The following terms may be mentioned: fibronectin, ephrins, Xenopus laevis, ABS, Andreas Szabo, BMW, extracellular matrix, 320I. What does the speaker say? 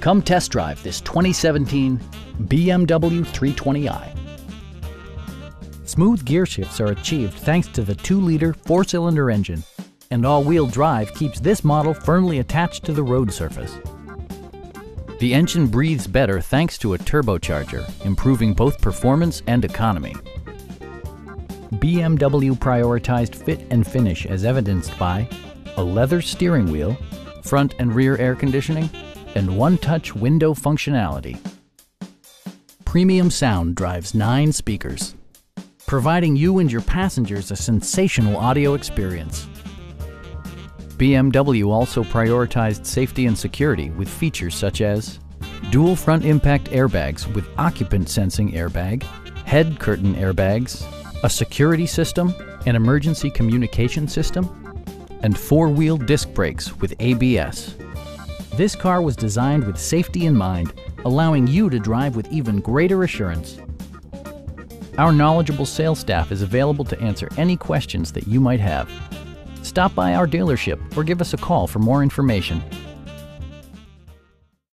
Come test drive this 2017 BMW 320i. Smooth gear shifts are achieved thanks to the 2-liter 4-cylinder engine, and all-wheel drive keeps this model firmly attached to the road surface. The engine breathes better thanks to a turbocharger, improving both performance and economy. BMW prioritized fit and finish as evidenced by a leather steering wheel, front and rear air conditioning, and one-touch window functionality. Premium sound drives 9 speakers, providing you and your passengers a sensational audio experience. BMW also prioritized safety and security with features such as dual front impact airbags with occupant sensing airbag, head curtain airbags, a security system, an emergency communication system, and 4-wheel disc brakes with ABS. This car was designed with safety in mind, allowing you to drive with even greater assurance. Our knowledgeable sales staff is available to answer any questions that you might have. Stop by our dealership or give us a call for more information.